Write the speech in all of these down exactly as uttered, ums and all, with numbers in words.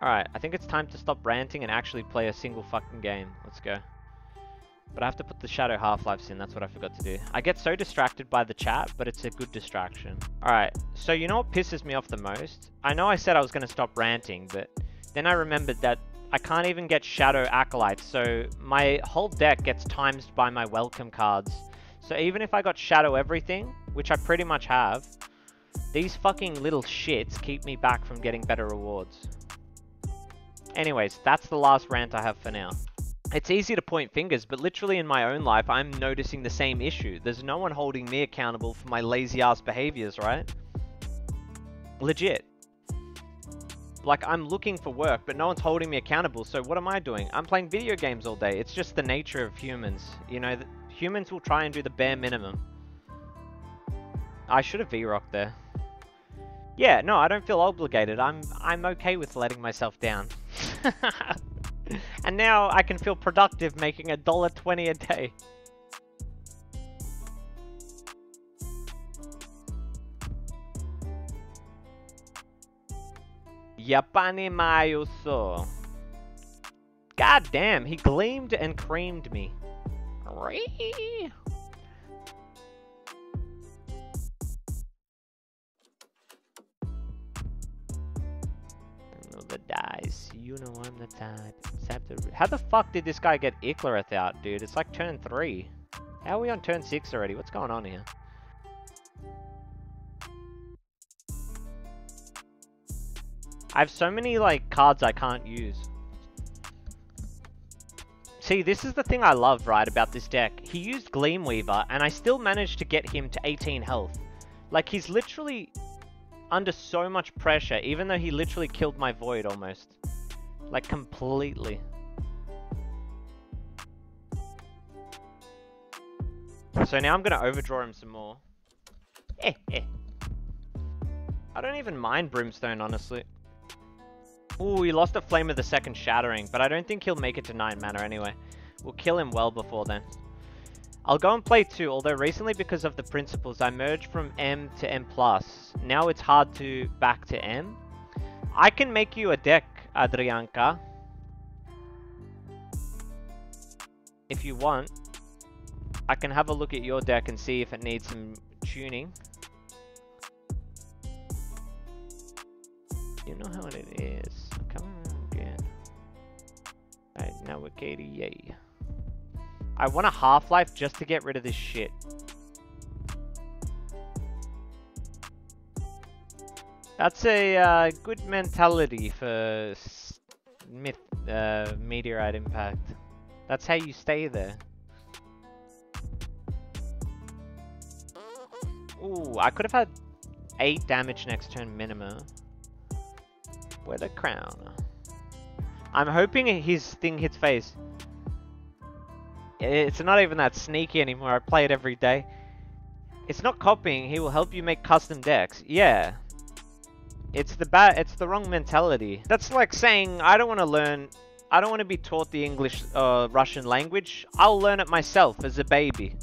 Alright, I think it's time to stop ranting and actually play a single fucking game. Let's go. But I have to put the Shadow Half-Lives in, that's what I forgot to do. I get so distracted by the chat, but it's a good distraction. Alright, so you know what pisses me off the most? I know I said I was going to stop ranting, but then I remembered that I can't even get Shadow Acolytes, so my whole deck gets timesed by my welcome cards. So even if I got Shadow everything, which I pretty much have, these fucking little shits keep me back from getting better rewards. Anyways, that's the last rant I have for now. It's easy to point fingers, but literally in my own life, I'm noticing the same issue. There's no one holding me accountable for my lazy ass behaviors, right? Legit. Like, I'm looking for work, but no one's holding me accountable, so what am I doing? I'm playing video games all day. It's just the nature of humans. You know, humans will try and do the bare minimum. I should have V-Rocked there. Yeah, no, I don't feel obligated. I'm, I'm okay with letting myself down. And now I can feel productive making a dollar twenty a day. Yapani Mayuso. God damn, he gleamed and creamed me. Whee! The dice, you know I'm the type. How the fuck did this guy get Icklereth out, dude? It's like turn three. How are we on turn six already? What's going on here? I have so many like cards I can't use. See, this is the thing I love, right, about this deck. He used Gleamweaver, and I still managed to get him to eighteen health. Like, he's literally under so much pressure, even though he literally killed my void almost. Like, completely. So now I'm gonna overdraw him some more. Eh, eh. I don't even mind Brimstone, honestly. Ooh, he lost a Flame of the Second Shattering, but I don't think he'll make it to nine mana anyway. We'll kill him well before then. I'll go and play two, although recently because of the principles, I merged from M to M plus. Now it's hard to back to M. I can make you a deck, Adrianka. If you want, I can have a look at your deck and see if it needs some tuning. You know how it is. Come on again. Right, now we're K D A. I want a Half-Life just to get rid of this shit. That's a uh, good mentality for myth, uh, Meteorite Impact. That's how you stay there. Ooh, I could have had eight damage next turn minimum. With a crown. I'm hoping his thing hits face. It's not even that sneaky anymore, I play it every day. It's not copying, he will help you make custom decks. Yeah. It's the bad, it's the wrong mentality. That's like saying, I don't want to learn, I don't want to be taught the English uh, Russian language. I'll learn it myself as a baby.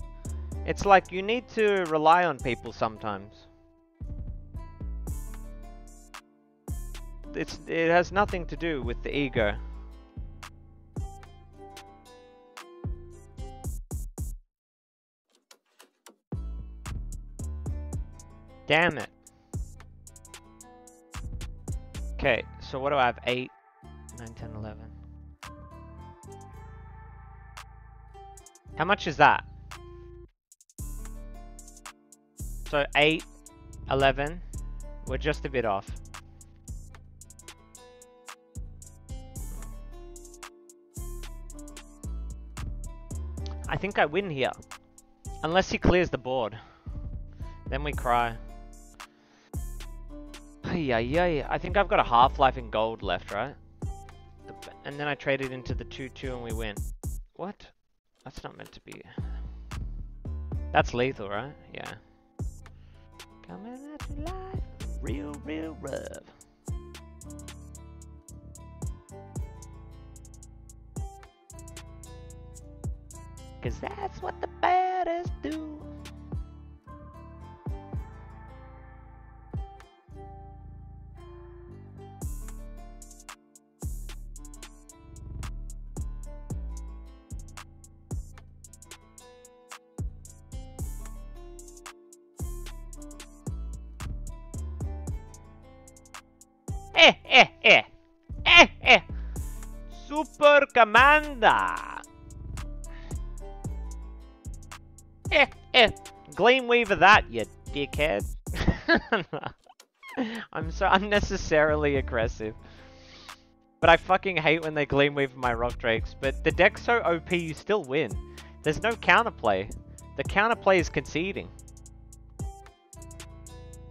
It's like, you need to rely on people sometimes. It's, it has nothing to do with the ego. Damn it. Okay, so what do I have? eight, nine, ten, eleven. How much is that? So eight, eleven. We're just a bit off. I think I win here. Unless he clears the board. Then we cry. Yeah, yeah, yeah. I think I've got a Half-Life in gold left, right? And then I trade it into the two two and we win. What? That's not meant to be. That's lethal, right? Yeah. Coming at you live. Real, real rough. Cause that's what the baddies do. commander. Eh, eh. Gleamweaver that, you dickhead. I'm so unnecessarily aggressive. But I fucking hate when they Gleamweaver my Rock Drakes. But the deck's so O P, you still win. There's no counterplay. The counterplay is conceding.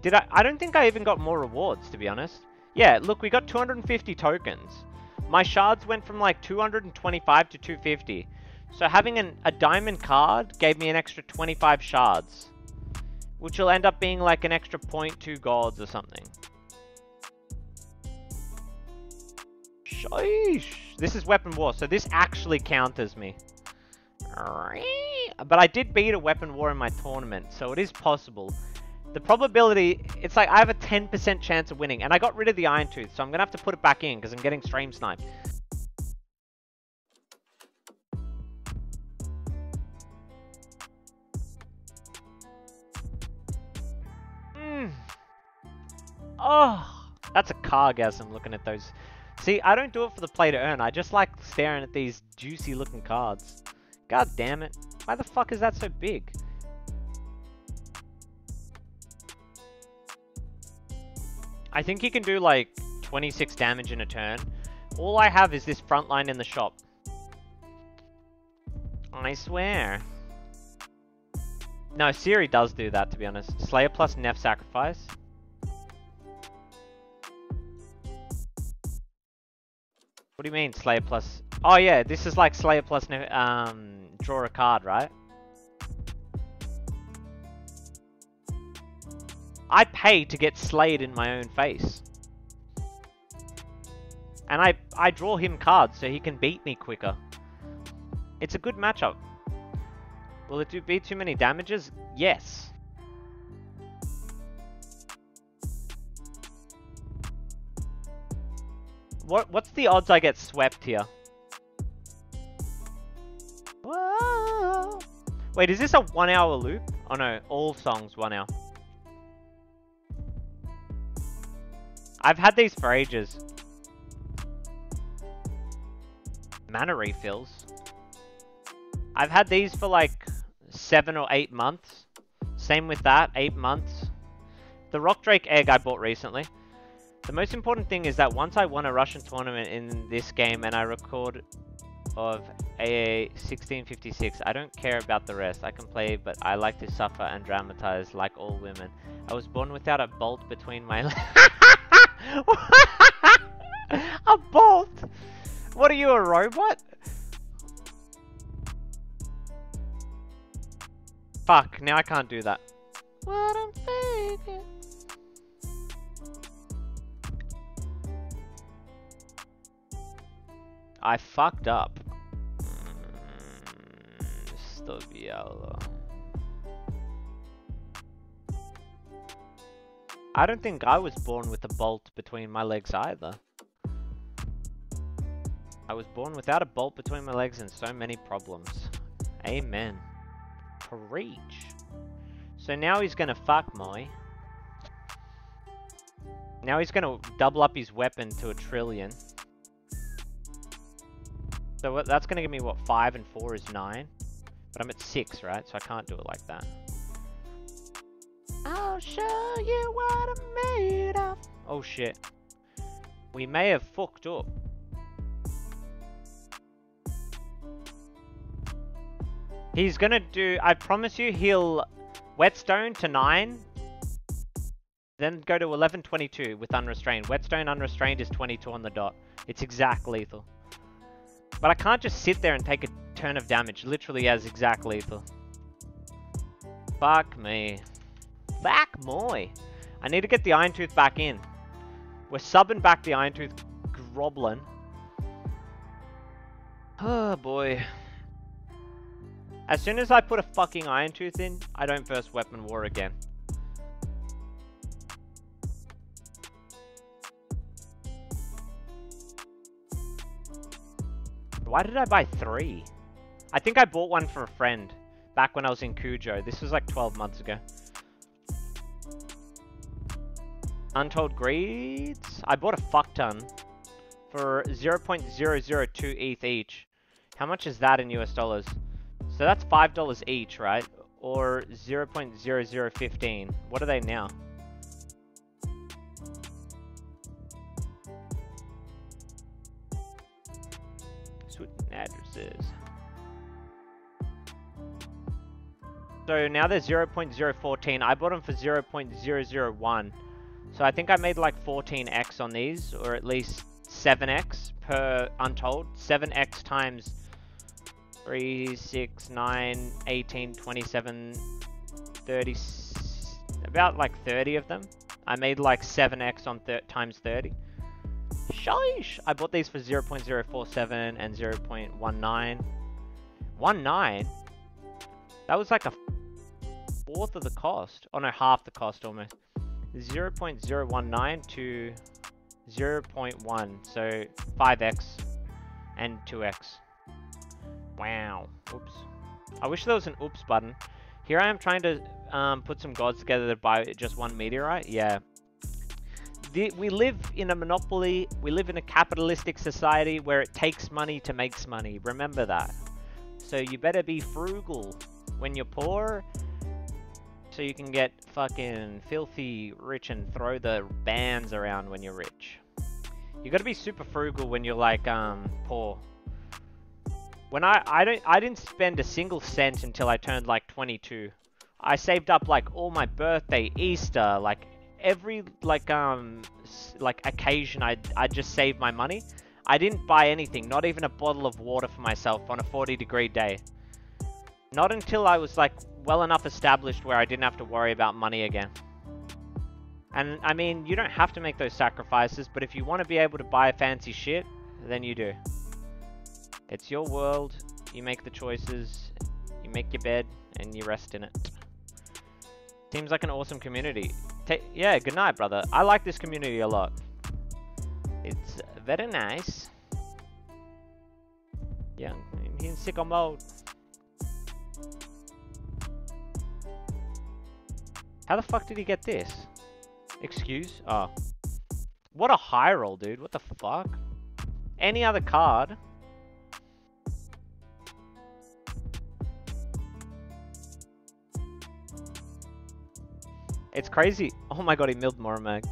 Did I? I don't think I even got more rewards, to be honest. Yeah, look, we got two hundred fifty tokens. My shards went from like two hundred twenty-five to two hundred fifty. So having an, a diamond card gave me an extra twenty-five shards, which will end up being like an extra zero point two golds or something. Sheesh. This is Weapon War, so this actually counters me. But I did beat a Weapon War in my tournament, so it is possible. The probability, it's like I have a ten percent chance of winning, and I got rid of the Iron Tooth, so I'm going to have to put it back in because I'm getting stream sniped. Mm. Oh, that's a Kargas. I'm looking at those. See, I don't do it for the play to earn. I just like staring at these juicy looking cards. God damn it. Why the fuck is that so big? I think he can do like twenty-six damage in a turn. All I have is this front line in the shop. I swear. No, Siri does do that, to be honest. Slayer plus Neph Sacrifice. What do you mean, Slayer plus... Oh yeah, this is like Slayer plus um, draw a card, right? I pay to get slayed in my own face. And I, I draw him cards so he can beat me quicker. It's a good matchup. Will it do be too many damages? Yes. What what's the odds I get swept here? Whoa. Wait, is this a one hour loop? Oh no, all songs one hour. I've had these for ages. Mana refills. I've had these for like seven or eight months. Same with that, eight months. The Rock Drake egg I bought recently. The most important thing is that once I won a Russian tournament in this game and I record of A A sixteen fifty-six, I don't care about the rest. I can play, but I like to suffer and dramatize like all women. I was born without a bolt between my A bolt? What are you, a robot? Fuck, now I can't do that. What I'm thinking. I fucked up. I don't think I was born with a bolt between my legs either. I was born without a bolt between my legs and so many problems. Amen. Preach. So now he's gonna fuck Moi. Now he's gonna double up his weapon to a trillion. So that's going to give me, what, five and four is nine? But I'm at six, right? So I can't do it like that. I'll show you what I'm made of. Oh, shit. We may have fucked up. He's going to do... I promise you he'll whetstone to nine. Then go to eleven twenty-two with unrestrained. Whetstone unrestrained is twenty-two on the dot. It's exact lethal. But I can't just sit there and take a turn of damage, literally as exact lethal. Fuck me. Fuck moi. I need to get the Iron Tooth back in. We're subbing back the Iron Tooth Groblin. Oh boy. As soon as I put a fucking Iron Tooth in, I don't first Weapon War again. Why did I buy three? I think I bought one for a friend back when I was in Cujo. This was like twelve months ago. Untold Greeds? I bought a fuck ton for zero point zero zero two E T H each. How much is that in U S dollars? So that's five dollars each, right? Or zero point zero zero one five. What are they now? Switching addresses. So now they're zero point zero one four. I bought them for zero point zero zero one. So I think I made like fourteen X on these, or at least seven X per untold. seven X times three, six, nine, eighteen, twenty-seven, thirty, about like thirty of them. I made like seven X on times thirty. Sheesh! I bought these for zero point zero four seven and zero point one nine. one nine? That was like a fourth of the cost. Oh no, half the cost almost. zero point zero one nine to zero point one, so five X and two X. Wow. Oops. I wish there was an oops button. Here I am trying to um, put some gods together to buy just one meteorite. Yeah. The, we live in a monopoly. We live in a capitalistic society where it takes money to make money. Remember that. So you better be frugal when you're poor, so you can get fucking filthy rich and throw the bands around when you're rich. You gotta be super frugal when you're like um poor. When I I don't I didn't spend a single cent until I turned like twenty-two. I saved up like all my birthday, Easter, like every like um like occasion I I just saved my money. I didn't buy anything, not even a bottle of water for myself on a forty degree day. Not until I was like well enough established where I didn't have to worry about money again. And I mean, you don't have to make those sacrifices, but if you want to be able to buy fancy shit, then you do. It's your world, you make the choices, you make your bed, and you rest in it. Seems like an awesome community. Ta yeah, good night, brother. I like this community a lot. It's very nice. Yeah, I'm in sicko mode. How the fuck did he get this? Excuse? Oh. What a high roll, dude. What the fuck? Any other card? It's crazy. Oh my god, he milled Moramag.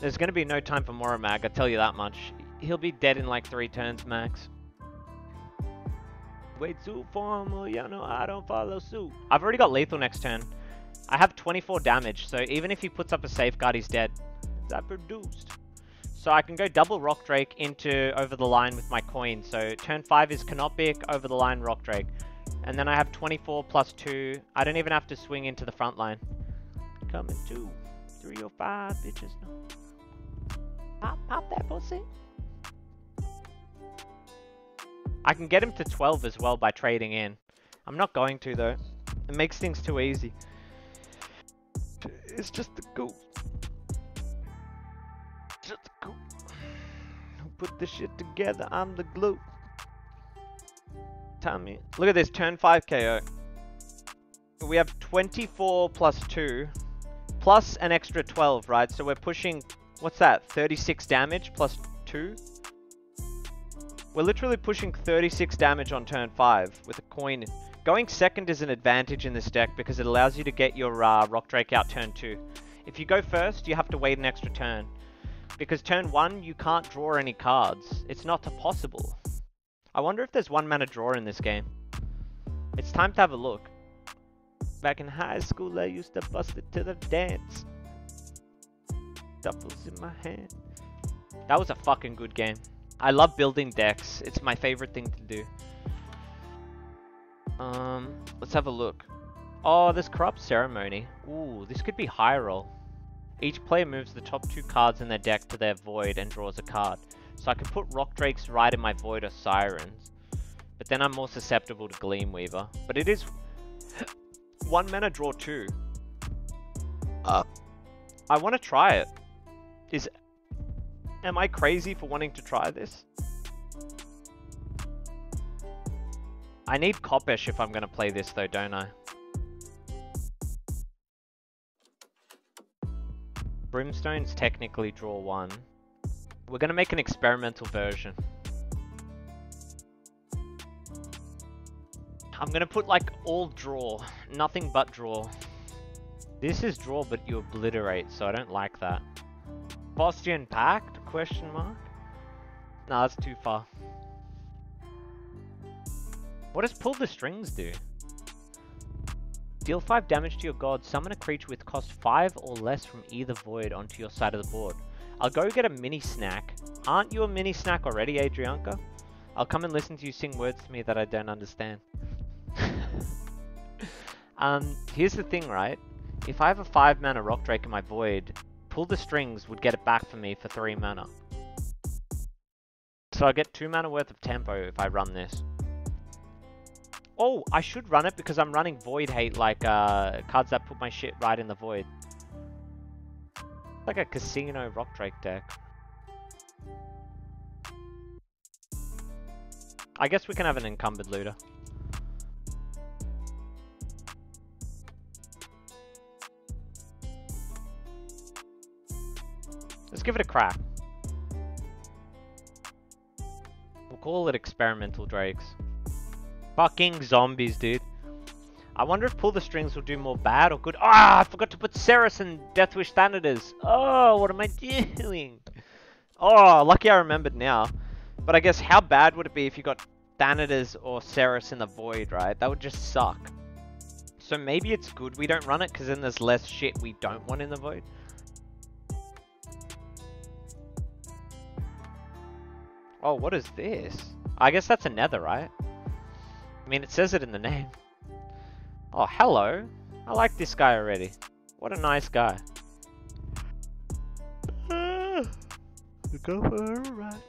There's gonna be no time for Moramag, I tell you that much. He'll be dead in like three turns max. Way too formal, you know, I don't follow suit. I've already got lethal next turn. I have twenty-four damage, so even if he puts up a safeguard, he's dead. That produced. So I can go double Rock Drake into Over the Line with my coin. So turn five is Canopic, Over the Line, Rock Drake. And then I have twenty-four plus two. I don't even have to swing into the front line. Coming to three oh five, bitches. Pop, pop that pussy. I can get him to twelve as well by trading in. I'm not going to though. It makes things too easy. It's just the goat. Just the goat. Put this shit together. I'm the glue. Tommy. Look at this. Turn five K O. We have twenty-four plus two. Plus an extra twelve, right? So we're pushing... What's that? thirty-six damage plus two? We're literally pushing thirty-six damage on turn five with a coin. Going second is an advantage in this deck because it allows you to get your uh, Rock Drake out turn two. If you go first, you have to wait an extra turn. Because turn one, you can't draw any cards. It's not possible. I wonder if there's one mana draw in this game. It's time to have a look. Back in high school, I used to bust it to the dance. Doubles in my hand. That was a fucking good game. I love building decks. It's my favorite thing to do. Um, let's have a look. Oh, this Corrupt Ceremony. Ooh, this could be high roll. Each player moves the top two cards in their deck to their void and draws a card. So I could put Rock Drakes right in my void or sirens. But then I'm more susceptible to Gleamweaver. But it is one mana draw two. Uh, I want to try it. Is am I crazy for wanting to try this? I need Kopesh if I'm going to play this though, don't I? Brimstone's technically draw one. We're gonna make an experimental version. I'm gonna put like all draw, nothing but draw. This is draw, but you obliterate, so I don't like that. Faustian pack? Question mark? Nah, that's too far. What does Pull the Strings do? Deal five damage to your god. Summon a creature with cost five or less from either void onto your side of the board. I'll go get a mini snack. Aren't you a mini snack already, Adrianka? I'll come and listen to you sing words to me that I don't understand. um, here's the thing, right? If I have a five mana Rock Drake in my void, Pull the Strings would get it back for me for three mana. So I get two mana worth of tempo if I run this. Oh, I should run it because I'm running Void Hate, like uh, cards that put my shit right in the void. Like a Casino Rock Drake deck. I guess we can have an Encumbered Looter. Let's give it a crack. We'll call it Experimental Drakes. Fucking zombies, dude. I wonder if Pull the Strings will do more bad or good. Ah, oh, I forgot to put Ceres and Deathwish Thanatos. Oh, what am I doing? Oh, lucky I remembered now. But I guess how bad would it be if you got Thanatos or Ceres in the void, right? That would just suck. So maybe it's good we don't run it, because then there's less shit we don't want in the void. Oh, what is this? I guess that's a nether, right? I mean, it says it in the name. Oh, hello. I like this guy already. What a nice guy. Ah, go for a ride.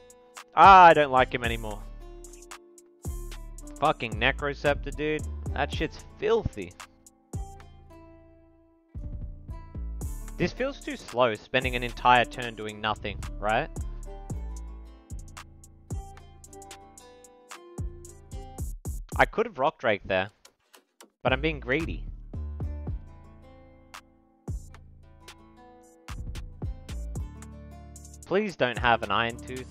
Ah, I don't like him anymore. Fucking Necroceptor, dude. That shit's filthy. This feels too slow, spending an entire turn doing nothing, right? I could have Rock Drake there, but I'm being greedy. Please don't have an Iron Tooth.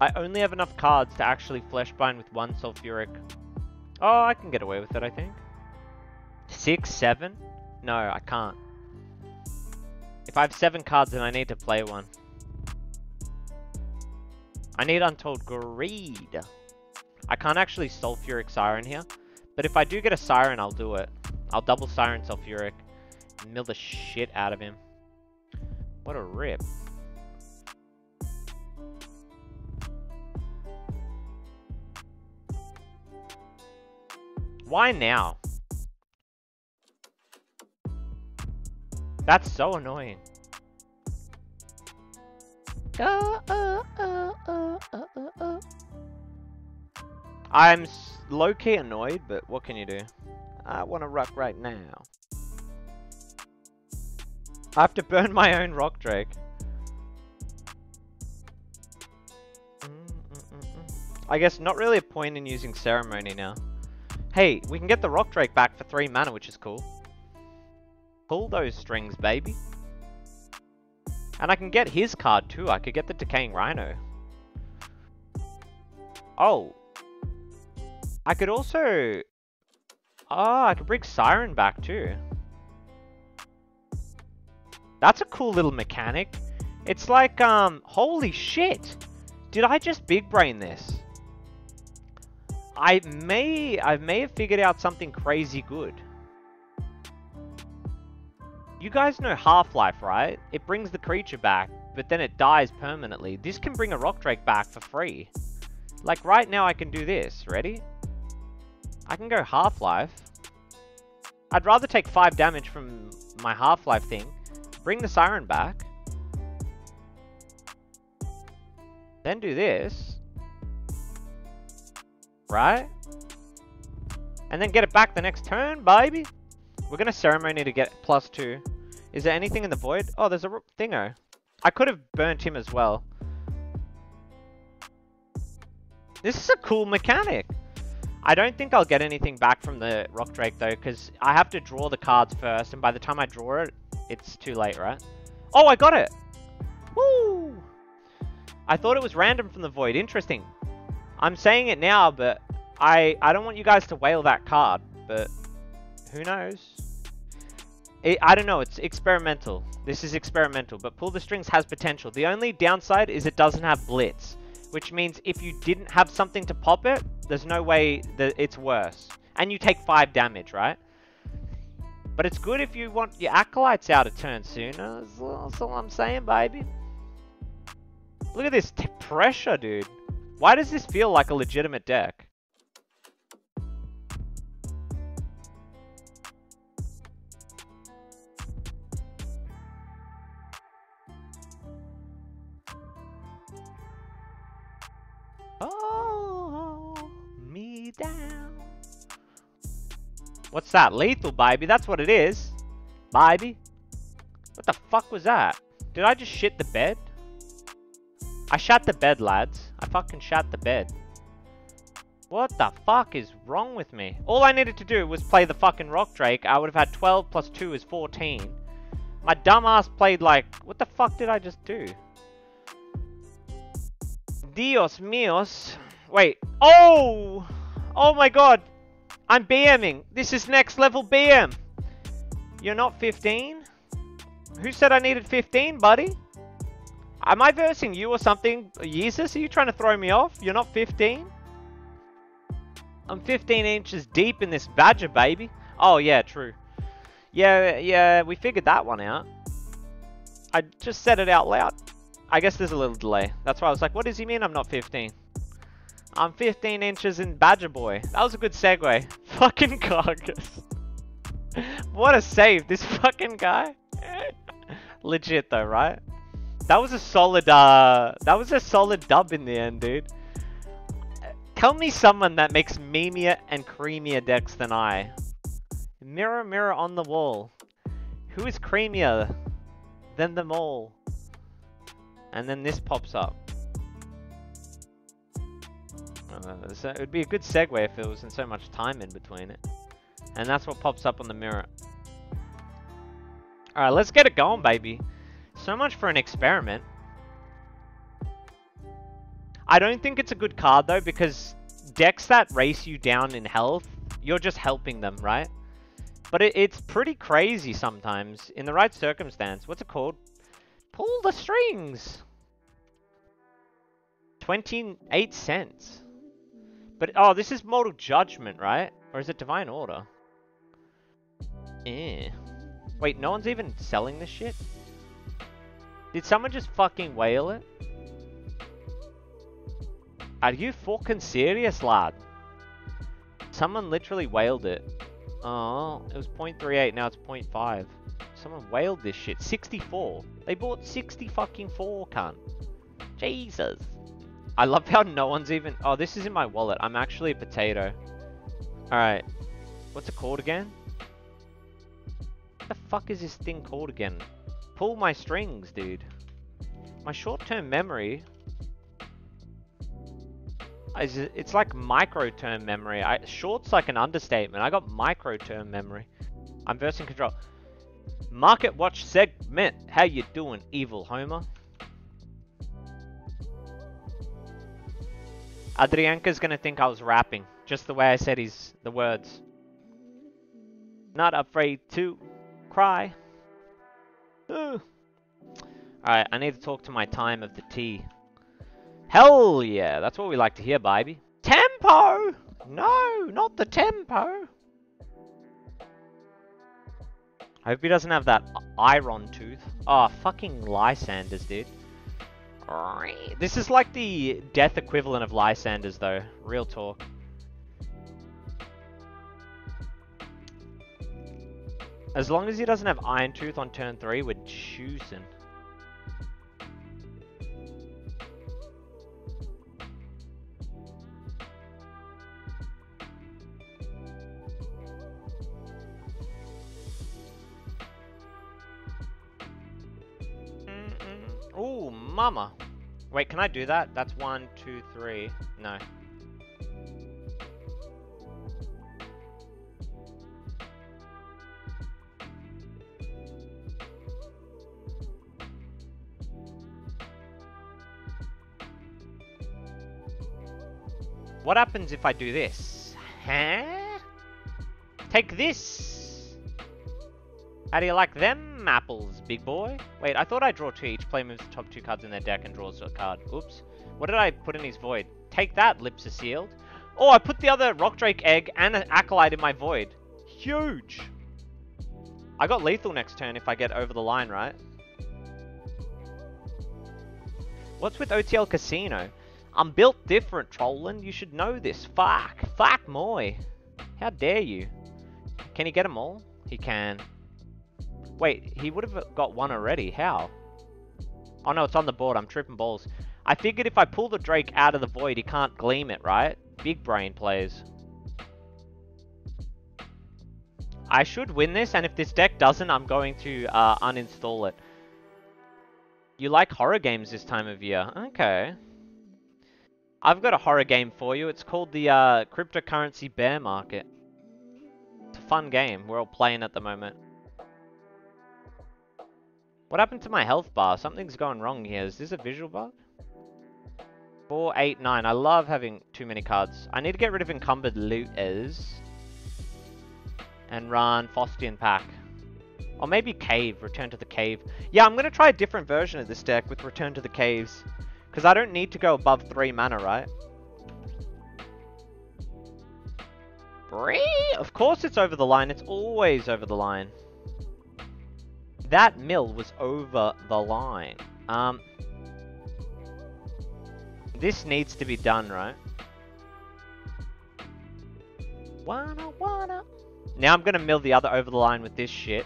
I only have enough cards to actually fleshbind with one Sulfuric. Oh, I can get away with it, I think. Six, seven? No, I can't. If I have seven cards, then I need to play one. I need Untold Greed. I can't actually Sulfuric Siren here, but if I do get a Siren, I'll do it. I'll double Siren Sulfuric, and mill the shit out of him. What a rip. Why now? That's so annoying. Uh, uh, uh, uh, uh, uh. I'm low-key annoyed, but what can you do? I want to rock right now. I have to burn my own Rock Drake. Mm, mm, mm, mm. I guess not really a point in using Ceremony now. Hey, we can get the Rock Drake back for three mana, which is cool. Pull those strings, baby. And I can get his card too. I could get the Decaying Rhino. Oh. I could also... Oh, I could bring Siren back too. That's a cool little mechanic. It's like, um... holy shit! Did I just big brain this? I may, I may have figured out something crazy good. You guys know Half-Life, right? It brings the creature back, but then it dies permanently. This can bring a Rock Drake back for free. Like right now I can do this, ready? I can go Half-Life. I'd rather take five damage from my Half-Life thing, bring the Siren back, then do this. Right? And then get it back the next turn, baby! We're gonna Ceremony to get plus two. Is there anything in the void? Oh, there's a thingo. I could have burnt him as well. This is a cool mechanic. I don't think I'll get anything back from the Rock Drake though, because I have to draw the cards first, and by the time I draw it, It's too late, right? Oh, I got it! Woo! I thought it was random from the void. Interesting. I'm saying it now, but I, I don't want you guys to wail that card, but who knows? It, I don't know. It's experimental. This is experimental, but Pull the Strings has potential. The only downside is it doesn't have Blitz, which means if you didn't have something to pop it, there's no way that it's worse. And you take five damage, right? But it's good if you want your Acolytes out of turn sooner. That's, that's all I'm saying, baby. Look at this t pressure, dude. Why does this feel like a legitimate deck? Oh, me down. What's that? Lethal, baby. That's what it is. Baby. What the fuck was that? Did I just shit the bed? I shat the bed, lads. I fucking shat the bed. What the fuck is wrong with me? All I needed to do was play the fucking Rock Drake. I would have had twelve plus two is fourteen. My dumbass played like... What the fuck did I just do? Dios míos. Wait. Oh! Oh my god. I'm BMing. This is next level B M. You're not fifteen? Who said I needed fifteen, buddy? Am I versing you or something? Jesus, are you trying to throw me off? You're not fifteen? I'm fifteen inches deep in this badger, baby. Oh, yeah, true. Yeah, yeah, we figured that one out. I just said it out loud. I guess there's a little delay. That's why I was like, what does he mean I'm not fifteen? I'm fifteen inches in Badger Boy. That was a good segue. Fucking Kargas. What a save, this fucking guy. Legit though, right? That was a solid, uh... That was a solid dub in the end, dude. Tell me someone that makes memeier and creamier decks than I. Mirror, mirror on the wall. Who is creamier than them all? And then this pops up. Uh, so it would be a good segue if there wasn't so much time in between it. And that's what pops up on the mirror. Alright, let's get it going, baby. So much for an experiment. I don't think it's a good card, though, because decks that race you down in health, you're just helping them, right? But it, it's pretty crazy sometimes, in the right circumstance. What's it called? Pull the Strings! twenty-eight cents. But, oh, this is Mortal Judgment, right? Or is it Divine Order? Eh. Wait, no one's even selling this shit? Did someone just fucking whale it? Are you fucking serious, lad? Someone literally whaled it. Oh, it was zero point three eight, now it's zero point five. Someone whaled this shit. sixty-four. They bought sixty fucking four, cunt. Jesus. I love how no one's even... Oh, this is in my wallet. I'm actually a potato. Alright. What's it called again? What the fuck is this thing called again? Pull my strings, dude. My short-term memory... Is, it's like micro-term memory. I, short's like an understatement. I got micro-term memory. I'm versing control. Market watch segment. How you doing, evil Homer? Adrianka's gonna think I was rapping, just the way I said his the words. Not afraid to cry. Alright, I need to talk to my time of the tea. Hell yeah, that's what we like to hear, baby. Tempo! No, not the tempo. I hope he doesn't have that Iron Tooth. Oh, fucking Lysanders, dude. This is like the death equivalent of Lysanders, though. Real talk. As long as he doesn't have Iron Tooth on turn three, we're juicing. Ooh, mama. Wait, can I do that? That's one, two, three. No. What happens if I do this? Huh? Take this! How do you like them apples, big boy? Wait, I thought I draw two. Each player moves the top two cards in their deck and draws a card. Oops. What did I put in his void? Take that, lips are sealed. Oh, I put the other Rock Drake egg and an Acolyte in my void. Huge! I got lethal next turn if I get over the line, right? What's with O T L Casino? I'm built different, Trollin. You should know this. Fuck. Fuck, moi. How dare you? Can he get them all? He can. Wait, he would have got one already. How? Oh no, it's on the board. I'm tripping balls. I figured if I pull the Drake out of the void, he can't gleam it, right? Big brain plays. I should win this, and if this deck doesn't, I'm going to uh, uninstall it. You like horror games this time of year. Okay. I've got a horror game for you. It's called the uh, Cryptocurrency Bear Market. It's a fun game. We're all playing at the moment. What happened to my health bar? Something's going wrong here. Is this a visual bug? four, eight, nine. I love having too many cards. I need to get rid of Encumbered Looters. And run Faustian pack. Or maybe Cave. Return to the Cave. Yeah, I'm going to try a different version of this deck with Return to the Caves. Because I don't need to go above three mana, right? Of course it's over the line. It's always over the line. That mill was over the line. Um, this needs to be done, right? Wanna, wanna... Now I'm going to mill the other over the line with this shit.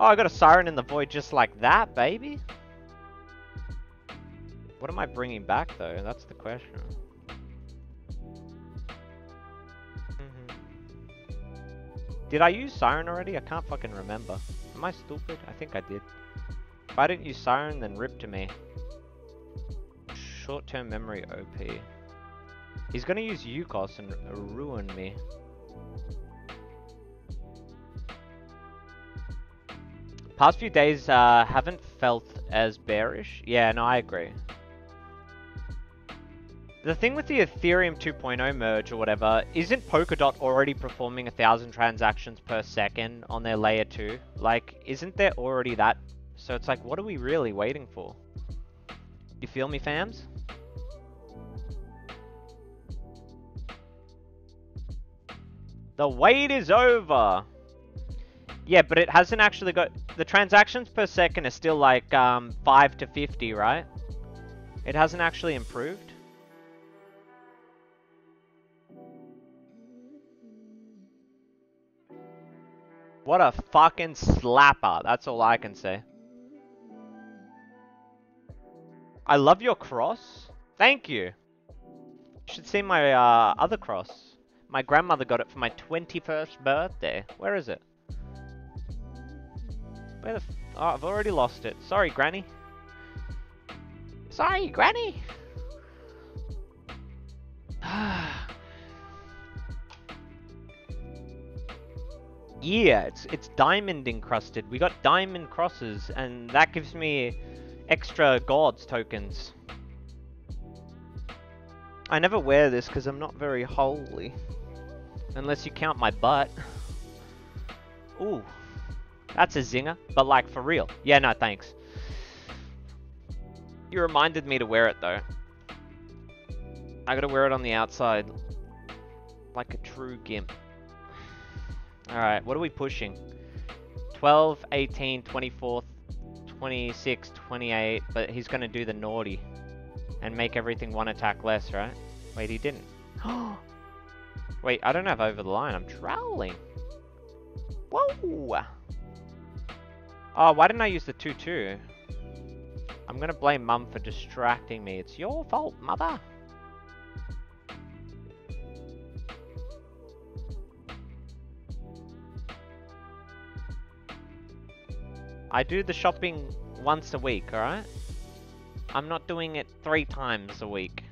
Oh, I got a Siren in the void just like that, baby. What am I bringing back, though? That's the question. Mm-hmm. Did I use Siren already? I can't fucking remember. Am I stupid? I think I did. If I didn't use Siren, then rip to me. Short-term memory O P. He's gonna use Yukos and ruin me. Past few days uh, haven't felt as bearish. Yeah, no, I agree. The thing with the Ethereum two point oh merge or whatever, isn't Polkadot already performing a thousand transactions per second on their layer two? Like, isn't there already that? So it's like, what are we really waiting for? You feel me, fams? The wait is over. Yeah, but it hasn't actually got... The transactions per second are still like um, five to fifty, right? It hasn't actually improved. What a fucking slapper. That's all I can say. I love your cross. Thank you. You should see my uh, other cross. My grandmother got it for my twenty-first birthday. Where is it? Where the f- Oh, I've already lost it. Sorry, Granny. Sorry, Granny! Yeah, it's, it's diamond encrusted. We got diamond crosses, and that gives me extra gods tokens. I never wear this because I'm not very holy. Unless you count my butt. Ooh. That's a zinger. But like, for real. Yeah, no, thanks. You reminded me to wear it, though. I gotta wear it on the outside. Like a true gimp. Alright, what are we pushing? twelve, eighteen, twenty-four, twenty-six, twenty-eight. But he's gonna do the naughty. And make everything one attack less, right? Wait, he didn't. Wait, I don't have over the line. I'm trolling. Whoa! Oh, why didn't I use the two two? I'm gonna blame Mum for distracting me. It's your fault, Mother! I do the shopping once a week, alright? I'm not doing it three times a week.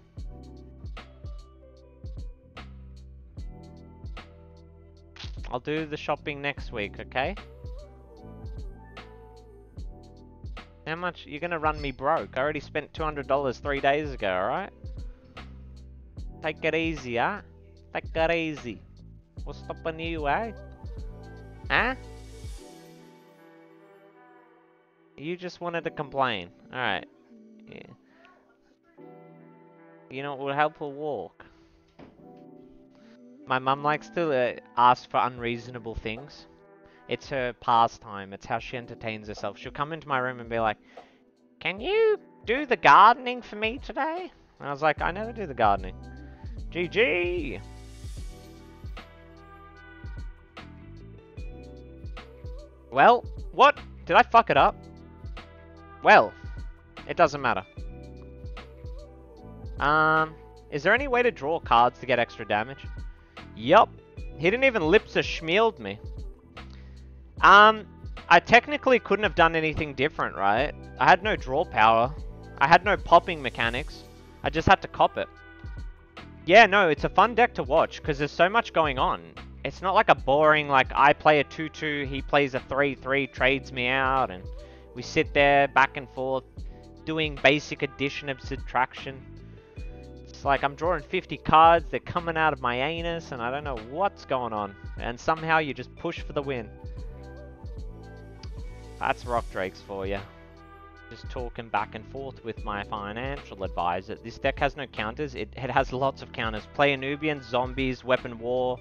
I'll do the shopping next week, okay? How much? You're gonna run me broke. I already spent two hundred dollars three days ago, alright? Take it easy, huh? Take it easy. What's stopping you, eh? Huh? You just wanted to complain. Alright. Yeah. You know, it will help her walk. My mum likes to uh, ask for unreasonable things. It's her pastime. It's how she entertains herself. She'll come into my room and be like, "Can you do the gardening for me today?" And I was like, "I never do the gardening." G G! Well, what? Did I fuck it up? Well, it doesn't matter. Um, is there any way to draw cards to get extra damage? Yup. He didn't even lips or schmealed me. Um, I technically couldn't have done anything different, right? I had no draw power. I had no popping mechanics. I just had to cop it. Yeah, no, it's a fun deck to watch because there's so much going on. It's not like a boring, like, I play a two two, he plays a three three, trades me out, and we sit there back and forth doing basic addition and subtraction. It's like I'm drawing fifty cards, they're coming out of my anus, and I don't know what's going on. And somehow you just push for the win. That's Rock Drakes for you. Just talking back and forth with my financial advisor. This deck has no counters. It, it has lots of counters. Play Anubians, Zombies, Weapon War.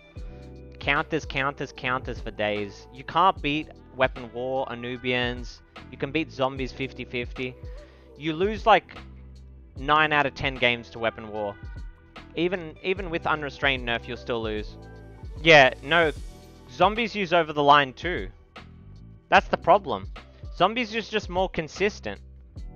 Counters, counters, counters for days. You can't beat Weapon War, Anubians. You can beat Zombies fifty fifty. You lose like nine out of ten games to Weapon War. Even, even with Unrestrained nerf, you'll still lose. Yeah, no. Zombies use Over the Line too. That's the problem. Zombies is just more consistent.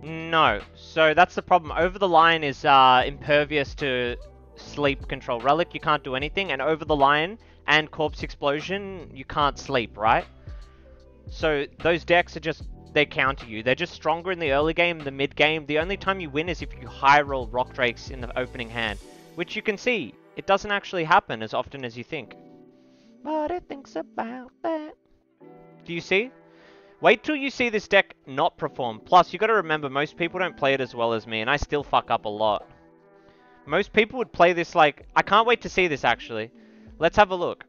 No. So that's the problem. Over the Line is uh, impervious to sleep control. Relic, you can't do anything. And Over the Line and Corpse Explosion, you can't sleep, right? So those decks are just... they counter you. They're just stronger in the early game, the mid game. The only time you win is if you high roll Rock Drakes in the opening hand. Which you can see. It doesn't actually happen as often as you think. But it thinks about that. Do you see? Wait till you see this deck not perform. Plus, you got to remember, most people don't play it as well as me, and I still fuck up a lot. Most people would play this like... I can't wait to see this, actually. Let's have a look.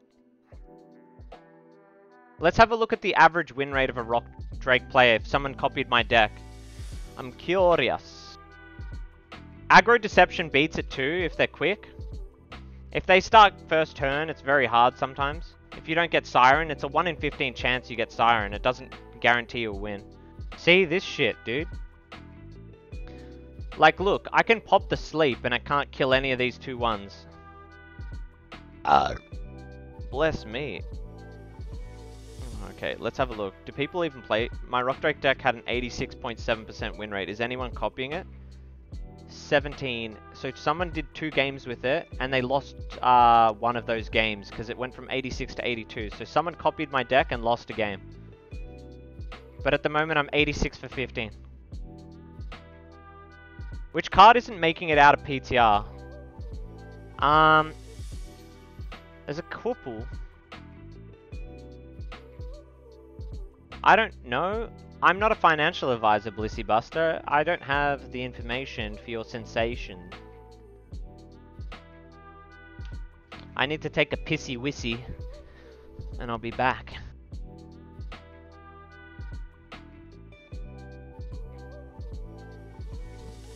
Let's have a look at the average win rate of a Rock Drake player if someone copied my deck. I'm curious. Aggro Deception beats it too, if they're quick. If they start first turn, it's very hard sometimes. If you don't get Siren, it's a one in fifteen chance you get Siren. It doesn't guarantee you'll win. See this shit, dude. Like, look, I can pop the sleep and I can't kill any of these two ones. Uh, bless me. Okay, let's have a look. Do people even play? My Rock Drake deck had an eighty-six point seven percent win rate. Is anyone copying it? seventeen. So someone did two games with it and they lost uh, one of those games because it went from eighty-six to eighty-two. So someone copied my deck and lost a game. But at the moment I'm eighty-six for fifteen. Which card isn't making it out of P T R? Um, there's a couple. I don't know. I'm not a financial advisor, Blissy Buster. I don't have the information for your sensation. I need to take a pissy wissy, and I'll be back.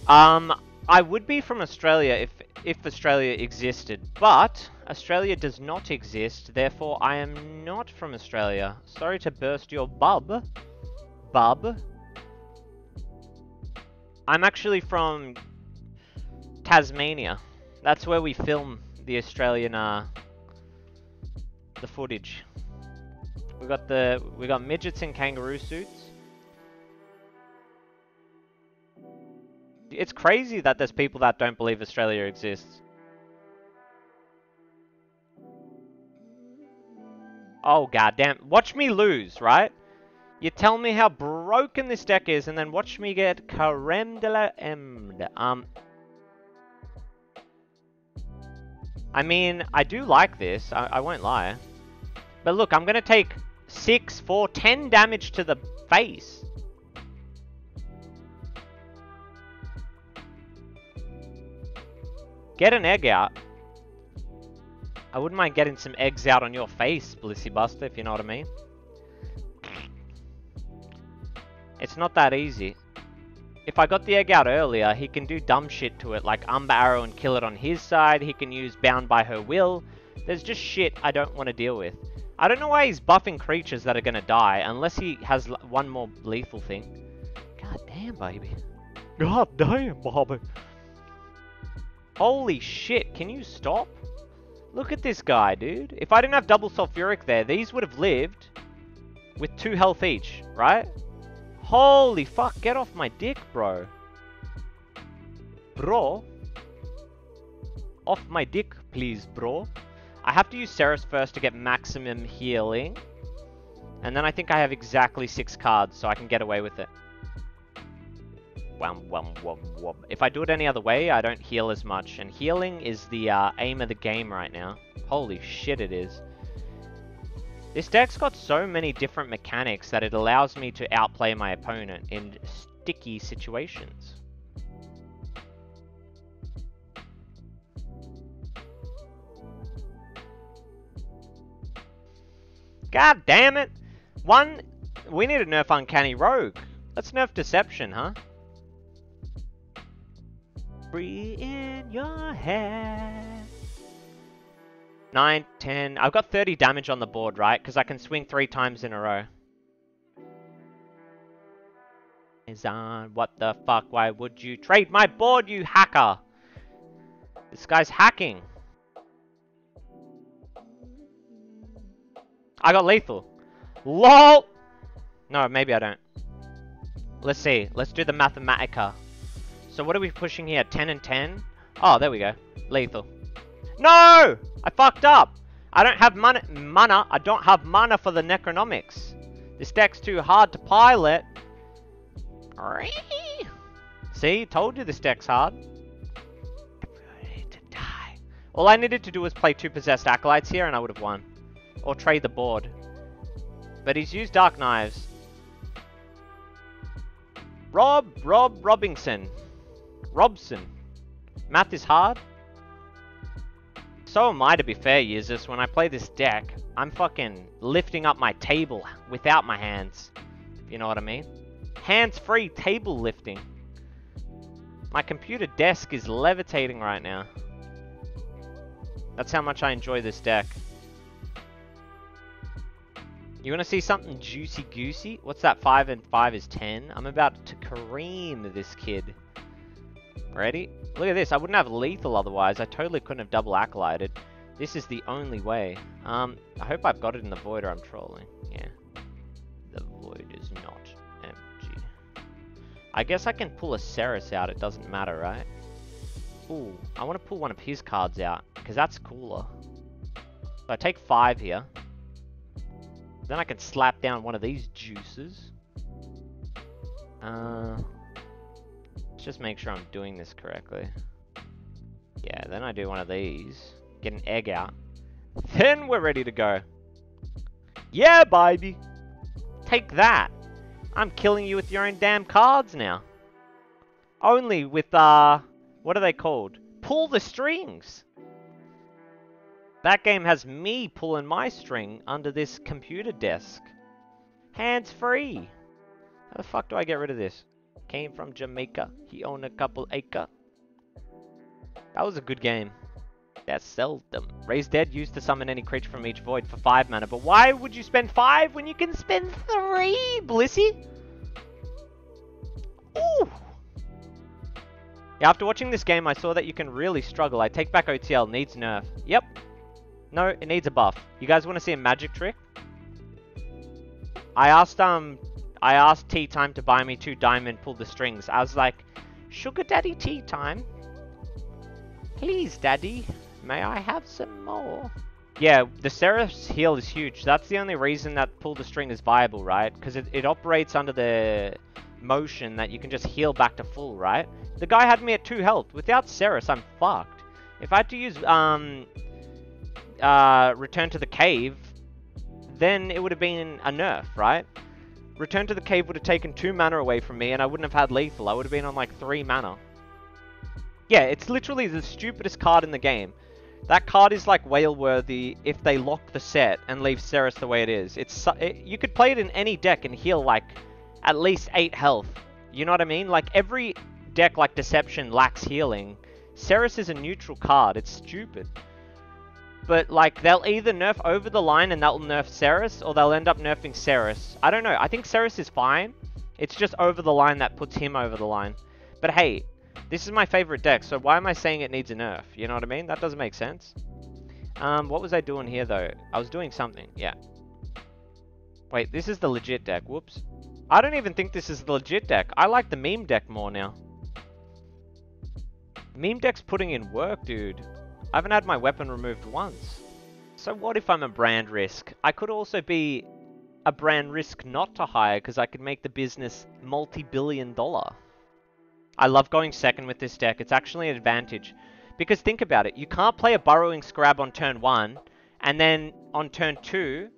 Um, I would be from Australia if if Australia existed, but Australia does not exist. Therefore, I am not from Australia. Sorry to burst your bub. Bub. I'm actually from Tasmania. That's where we film the Australian uh the footage. We got the we got midgets in kangaroo suits. It's crazy that there's people that don't believe Australia exists. Oh goddamn, watch me lose, right? You tell me how broken this deck is, and then watch me get creme de la emde. Um, I mean, I do like this. I, I won't lie. But look, I'm going to take six, four, ten damage to the face. Get an egg out. I wouldn't mind getting some eggs out on your face, Blissey Buster, if you know what I mean. It's not that easy. If I got the egg out earlier, he can do dumb shit to it, like Umber Arrow and kill it on his side. He can use Bound by Her Will. There's just shit I don't want to deal with. I don't know why he's buffing creatures that are going to die, unless he has one more lethal thing. God damn, baby. God damn, Bobby. Holy shit, can you stop? Look at this guy, dude. If I didn't have double Sulfuric there, these would have lived with two health each, right? Holy fuck, get off my dick, bro. Bro. Off my dick, please, bro. I have to use Ceres first to get maximum healing. And then I think I have exactly six cards, so I can get away with it. Wham, wham, wham, wham. If I do it any other way, I don't heal as much. And healing is the uh, aim of the game right now. Holy shit, it is. This deck's got so many different mechanics that it allows me to outplay my opponent in sticky situations. God damn it! One, we need to nerf Uncanny Rogue. Let's nerf Deception, huh? Free in your head. nine, ten. I've got thirty damage on the board, right? Because I can swing three times in a row. Is on. What the fuck? Why would you trade my board, you hacker? This guy's hacking. I got lethal. LOL! No, maybe I don't. Let's see. Let's do the Mathematica. So what are we pushing here? ten and ten? Oh, there we go. Lethal. No! I fucked up! I don't have mana. Mana. I don't have mana for the Necronomics. This deck's too hard to pilot. See? Told you this deck's hard. Everybody to die. All I needed to do was play two Possessed Acolytes here and I would have won. Or trade the board. But he's used Dark Knives. Rob, Rob, Robinson. Robson. Math is hard. So am I, to be fair, users. When I play this deck, I'm fucking lifting up my table without my hands. If you know what I mean. Hands-free table lifting. My computer desk is levitating right now. That's how much I enjoy this deck. You want to see something juicy goosey? What's that? five and five is ten. I'm about to cream this kid. Ready? Look at this. I wouldn't have lethal otherwise. I totally couldn't have double acolyted. This is the only way. Um, I hope I've got it in the void or I'm trolling. Yeah. The void is not empty. I guess I can pull a Ceres out. It doesn't matter, right? Ooh. I want to pull one of his cards out. Because that's cooler. So I take five here. Then I can slap down one of these juices. Uh, let's just make sure I'm doing this correctly. Yeah, then I do one of these. Get an egg out. Then we're ready to go. Yeah, baby! Take that! I'm killing you with your own damn cards now. Only with, uh... what are they called? Pull the Strings! That game has me pulling my string under this computer desk. Hands free. How the fuck do I get rid of this? Came from Jamaica. He owned a couple acre. That was a good game. That's seldom. Raise Dead used to summon any creature from each void for five mana. But why would you spend five when you can spend three, Blissey? Ooh. Yeah, after watching this game, I saw that you can really struggle. I take back O T L. Needs nerf. Yep. No, it needs a buff. You guys want to see a magic trick? I asked um, I asked Tea Time to buy me two diamond Pull the Strings. I was like, Sugar Daddy Tea Time, please Daddy, may I have some more? Yeah, the Seraph's heal is huge. That's the only reason that Pull the String is viable, right? Because it, it operates under the motion that you can just heal back to full, right? The guy had me at two health. Without Ceres, I'm fucked. If I had to use um. Uh, Return to the Cave, then it would have been a nerf, right? Return to the Cave would have taken two mana away from me, and I wouldn't have had lethal. I would have been on like three mana. Yeah, it's literally the stupidest card in the game. That card is like whale-worthy if they lock the set and leave Ceres the way it is. It's it, you could play it in any deck and heal like at least eight health. You know what I mean? Like every deck like Deception lacks healing. Ceres is a neutral card. It's stupid. But like they'll either nerf Over the Line and that'll nerf Ceres, or they'll end up nerfing Ceres. I don't know. I think Ceres is fine. It's just Over the Line that puts him over the line. But hey, this is my favorite deck, so why am I saying it needs a nerf? You know what I mean? That doesn't make sense. Um, what was I doing here, though? I was doing something. Yeah. Wait, this is the legit deck. Whoops. I don't even think this is the legit deck. I like the meme deck more now. Meme deck's putting in work, dude. I haven't had my weapon removed once. So what if I'm a brand risk? I could also be a brand risk not to hire, because I could make the business multi-billion dollar. I love going second with this deck. It's actually an advantage. Because think about it. You can't play a Burrowing Scrab on turn one. And then on turn two,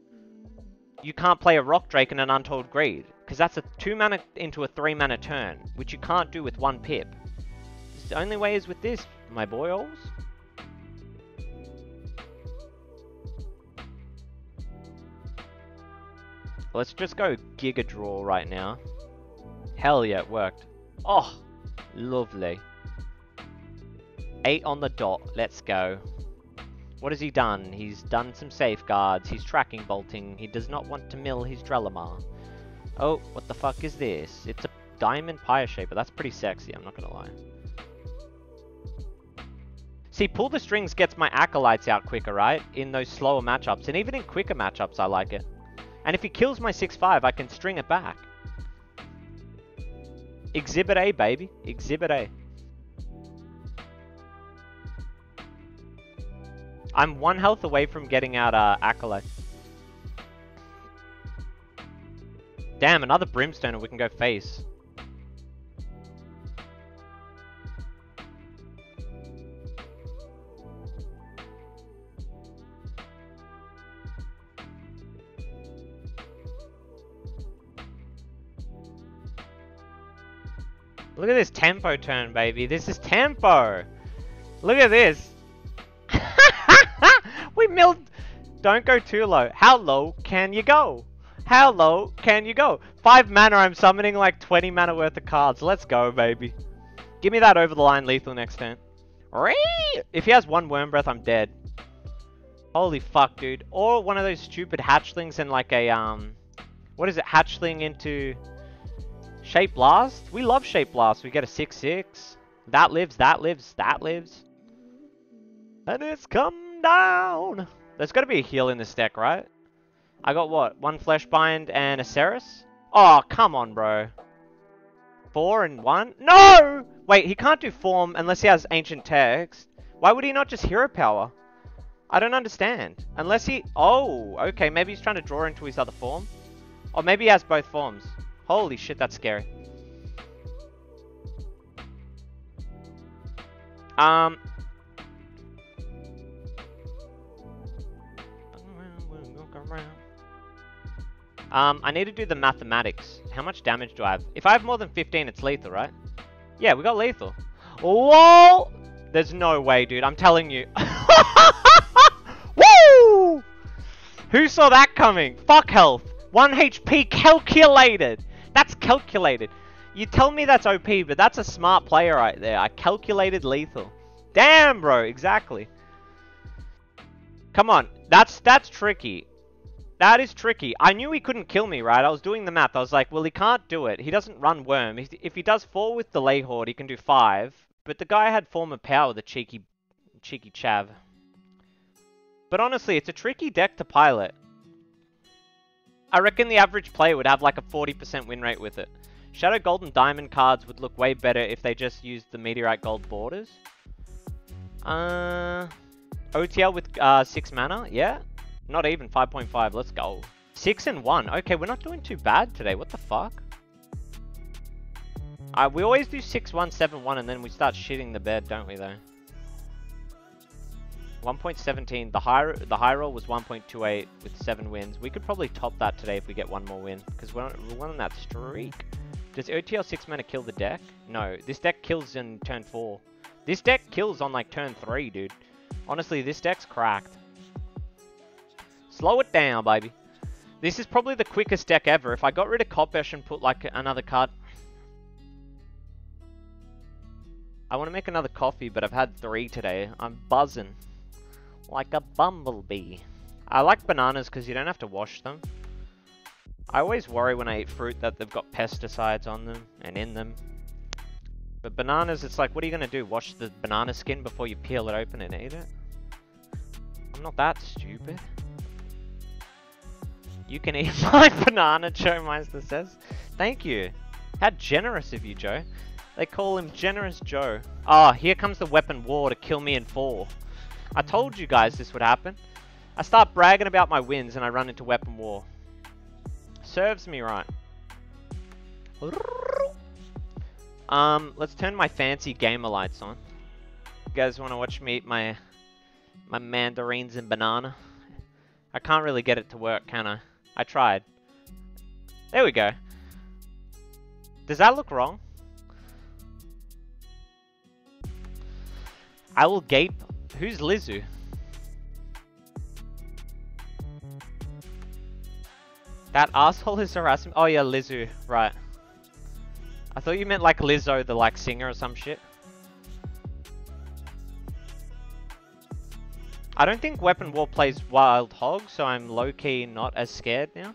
you can't play a Rock Drake and an Untold Greed. Because that's a two mana into a three mana turn. Which you can't do with one pip. The only way is with this, my boys. Let's just go Giga Draw right now. Hell yeah, it worked. Oh! Lovely. Eight on the dot. Let's go. What has he done? He's done some safeguards. He's tracking bolting. He does not want to mill his Drelimar. Oh, what the fuck is this? It's a diamond pyre shaper. That's pretty sexy, I'm not gonna lie. See, Pull the Strings gets my Acolytes out quicker, right? In those slower matchups. And even in quicker matchups, I like it. And if he kills my six five, I can string it back. Exhibit A, baby. Exhibit A. I'm one health away from getting out uh, Acolyte. Damn, another Brimstone and we can go face. Look at this tempo turn, baby. This is tempo. Look at this. We milled. Don't go too low. How low can you go? How low can you go? Five mana, I'm summoning like twenty mana worth of cards. Let's go, baby. Give me that Over the Line lethal next turn. If he has one Worm Breath, I'm dead. Holy fuck, dude. Or one of those stupid hatchlings and like a, um... what is it? Hatchling into... Shape Blast? We love Shape Blast. We get a six six. That lives, that lives, that lives. And it's come down. There's got to be a heal in this deck, right? I got what? One Fleshbind and a Ceres? Oh, come on, bro. Four and one? No! Wait, he can't do form unless he has Ancient Text. Why would he not just Hero Power? I don't understand. Unless he... oh, okay. Maybe he's trying to draw into his other form. Or maybe he has both forms. Holy shit, that's scary. Um. Um, I need to do the mathematics. How much damage do I have? If I have more than fifteen, it's lethal, right? Yeah, we got lethal. Whoa! There's no way, dude. I'm telling you. Woo! Who saw that coming? Fuck health. One H P calculated. That's calculated. You tell me that's O P, but that's a smart player right there. I calculated lethal. Damn, bro. Exactly. Come on. That's that's tricky. That is tricky. I knew he couldn't kill me, right? I was doing the math. I was like, well, he can't do it. He doesn't run Worm. If he does four with Delay Horde, he can do five. But the guy had form of power, the cheeky, cheeky chav. But honestly, it's a tricky deck to pilot. I reckon the average player would have like a forty percent win rate with it. Shadow Gold and Diamond cards would look way better if they just used the Meteorite Gold borders. Uh, O T L with uh, six mana, yeah. Not even, five point five, let's go. six and one, okay, we're not doing too bad today, what the fuck? Uh, we always do six one, seven one, and then we start shitting the bed, don't we though? one point one seven, the high, the high roll was one point two eight with seven wins. We could probably top that today if we get one more win, because we're, we're on that streak. Does O T L six mana kill the deck? No, this deck kills in turn four. This deck kills on like turn three, dude. Honestly, this deck's cracked. Slow it down, baby. This is probably the quickest deck ever. If I got rid of Kopesh and put like another card... I want to make another coffee, but I've had three today. I'm buzzing. Like a bumblebee. I like bananas because you don't have to wash them. I always worry when I eat fruit that they've got pesticides on them and in them. But bananas, it's like, what are you going to do? Wash the banana skin before you peel it open and eat it? I'm not that stupid. You can eat my banana, Joe Meister says. Thank you. How generous of you, Joe. They call him Generous Joe. Ah, oh, here comes the Weapon War to kill me in four. I told you guys this would happen. I start bragging about my wins and I run into Weapon War. Serves me right. Um, let's turn my fancy gamer lights on. You guys want to watch me eat my, my mandarins and banana? I can't really get it to work, can I? I tried. There we go. Does that look wrong? I will gape. Who's Lizu? That asshole is harassing me. Oh yeah, Lizu. Right. I thought you meant like Lizzo, the like singer or some shit. I don't think Weapon War plays Wild Hog, so I'm low-key not as scared now.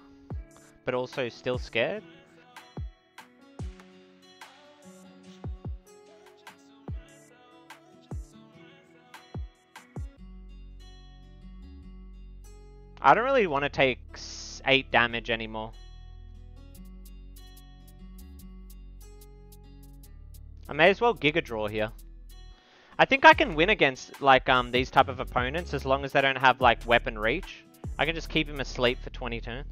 But also still scared. I don't really want to take eight damage anymore. I may as well Giga Draw here. I think I can win against like um these type of opponents as long as they don't have like weapon reach. I can just keep him asleep for twenty turns.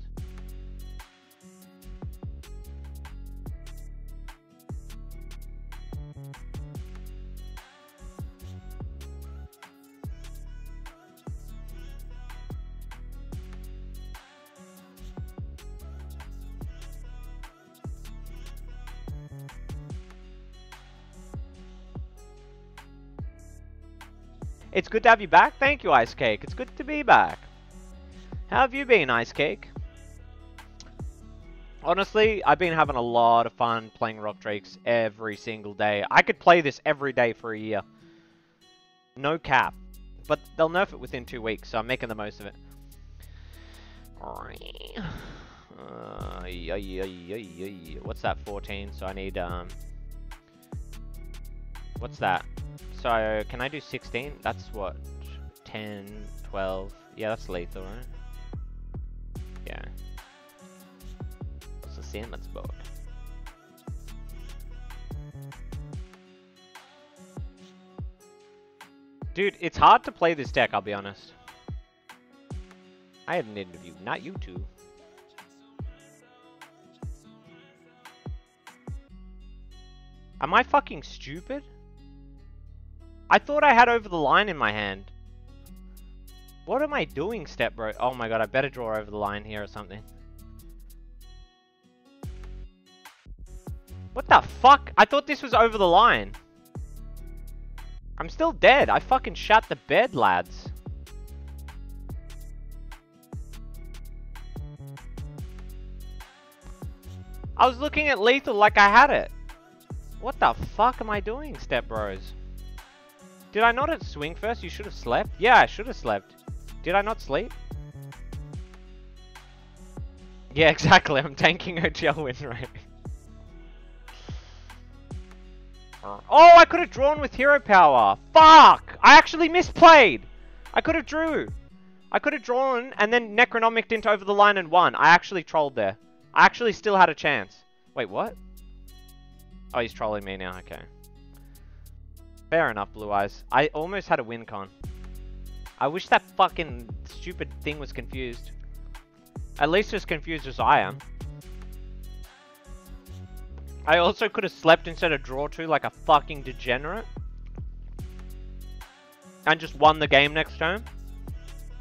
It's good to have you back. Thank you, Ice Cake. It's good to be back. How have you been, Ice Cake? Honestly, I've been having a lot of fun playing Rock Drakes every single day. I could play this every day for a year. No cap. But they'll nerf it within two weeks, so I'm making the most of it. What's that, fourteen? So I need... um. What's that? So, can I do sixteen? That's what? ten, twelve. Yeah, that's lethal, right? Yeah. Let's see him. Let's vote. Dude, it's hard to play this deck, I'll be honest. I had an interview, not you two. Am I fucking stupid? I thought I had Over the Line in my hand. What am I doing, step bro? Oh my god, I better draw Over the Line here or something. What the fuck? I thought this was Over the Line. I'm still dead. I fucking shot the bed, lads. I was looking at lethal like I had it. What the fuck am I doing, step bros? Did I not swing first? You should have slept. Yeah, I should have slept. Did I not sleep? Yeah, exactly. I'm tanking O T L win rate. Oh, I could have drawn with hero power. Fuck! I actually misplayed. I could have drew. I could have drawn and then Necronomic'd into Over the Line and won. I actually trolled there. I actually still had a chance. Wait, what? Oh, he's trolling me now. Okay. Fair enough, Blue Eyes. I almost had a win con. I wish that fucking stupid thing was confused. At least as confused as I am. I also could have slept instead of draw two like a fucking degenerate. And just won the game next turn.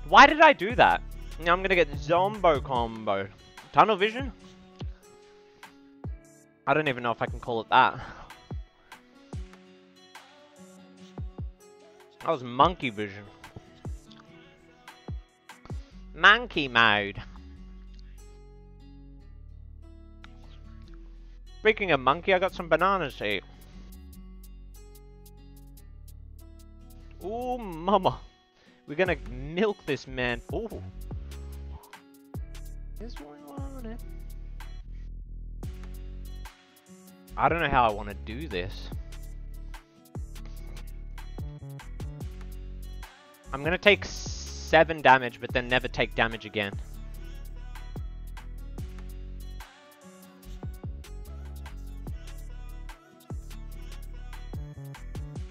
Why did I do that? Now I'm gonna get Zombo Combo. Tunnel Vision? I don't even know if I can call it that. That was monkey vision. Monkey mode. Speaking of monkey, I got some bananas to eat. Ooh, mama. We're gonna milk this man. Ooh. This one wanted. I don't know how I want to do this. I'm gonna take seven damage, but then never take damage again.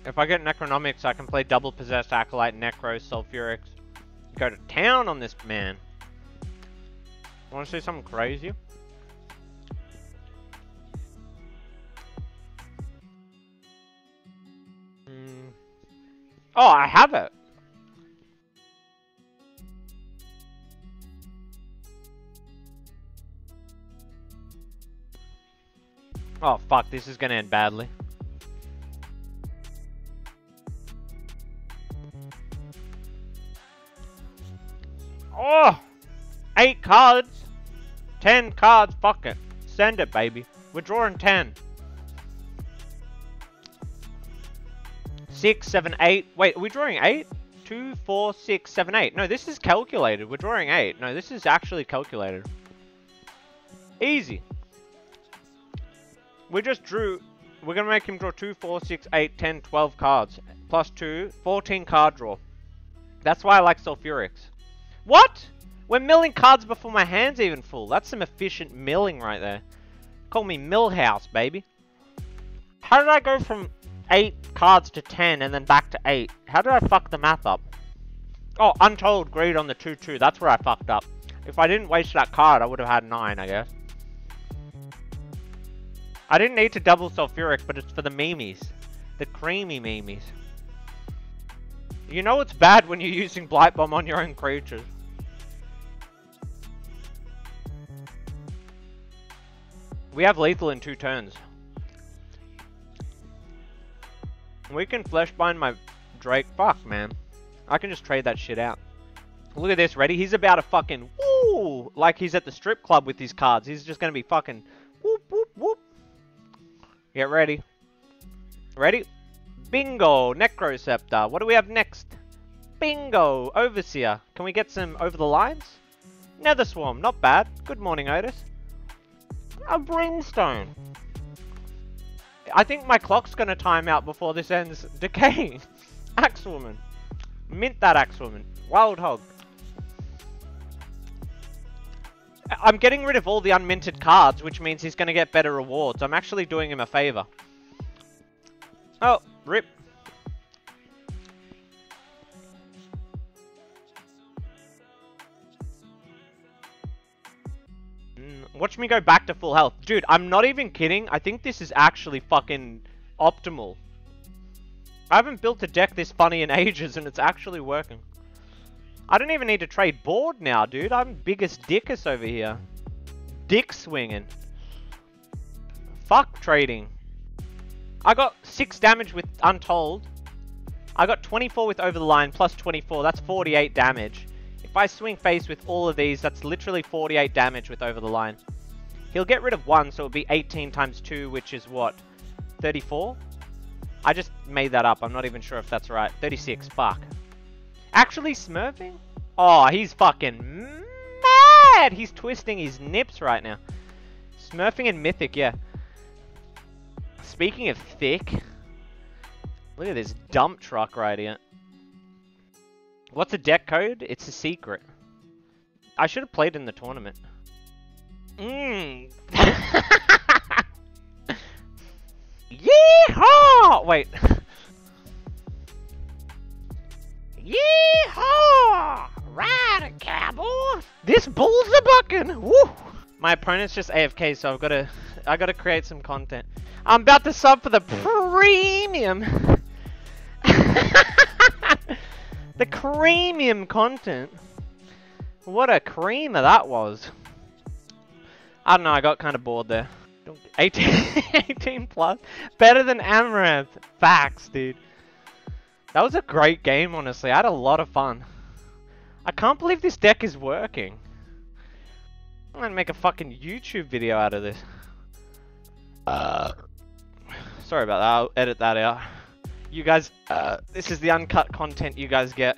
If I get Necronomics, I can play double Possessed Acolyte, Necro, Sulfuric. Go to town on this man. Wanna see something crazy? Mm. Oh, I have it! Oh fuck, this is gonna end badly. Oh! Eight cards! Ten cards, fuck it. Send it, baby. We're drawing ten. Six, seven, eight. Wait, are we drawing eight? Two, four, six, seven, eight. No, this is calculated. We're drawing eight. No, this is actually calculated. Easy. We just drew, we're going to make him draw two, four, six, eight, ten, twelve cards. Plus two, fourteen card draw. That's why I like Sulfurics. What? We're milling cards before my hand's even full. That's some efficient milling right there. Call me Millhouse, baby. How did I go from eight cards to ten and then back to eight? How did I fuck the math up? Oh, Untold Greed on the two two. That's where I fucked up. If I didn't waste that card, I would have had nine, I guess. I didn't need to double Sulfuric, but it's for the memes. The creamy memes. You know it's bad when you're using Blight Bomb on your own creatures. We have lethal in two turns. We can Fleshbind my Drake. Fuck, man. I can just trade that shit out. Look at this, ready? He's about to fucking woo! Like he's at the strip club with these cards. He's just gonna be fucking whoop, whoop, whoop. Get ready. Ready? Bingo! Necroceptor. What do we have next? Bingo! Overseer. Can we get some Over the Lines? Nether Swarm. Not bad. Good morning, Otis. A Brimstone. I think my clock's gonna time out before this ends. Decaying. Axewoman. Mint that Axewoman. Wild Hog. I'm getting rid of all the unminted cards, which means he's going to get better rewards. I'm actually doing him a favor. Oh, rip. Mm, watch me go back to full health. Dude, I'm not even kidding. I think this is actually fucking optimal. I haven't built a deck this funny in ages, and it's actually working. I don't even need to trade board now, dude. I'm biggest dickus over here. Dick swinging. Fuck trading. I got six damage with Untold. I got twenty-four with Over the Line, plus twenty-four. That's forty-eight damage. If I swing face with all of these, that's literally forty-eight damage with Over the Line. He'll get rid of one, so it'll be eighteen times two, which is what? thirty-four? I just made that up. I'm not even sure if that's right. thirty-six. Fuck. Actually smurfing? Oh, he's fucking mad! He's twisting his nips right now. Smurfing and mythic, yeah. Speaking of thick, look at this dump truck right here. What's a deck code? It's a secret. I should have played in the tournament. Mmm. Yeehaw! Wait. Yeehaw! Ride a cowboy! This bull's a bucking! Woo! My opponent's just A F K, so I've got to, I got to create some content. I'm about to sub for the premium, the premium content. What a creamer that was! I don't know. I got kind of bored there. eighteen, eighteen plus, better than Amaranth. Facts, dude. That was a great game, honestly. I had a lot of fun. I can't believe this deck is working. I'm gonna make a fucking YouTube video out of this. Uh, Sorry about that, I'll edit that out. You guys, uh, this is the uncut content you guys get.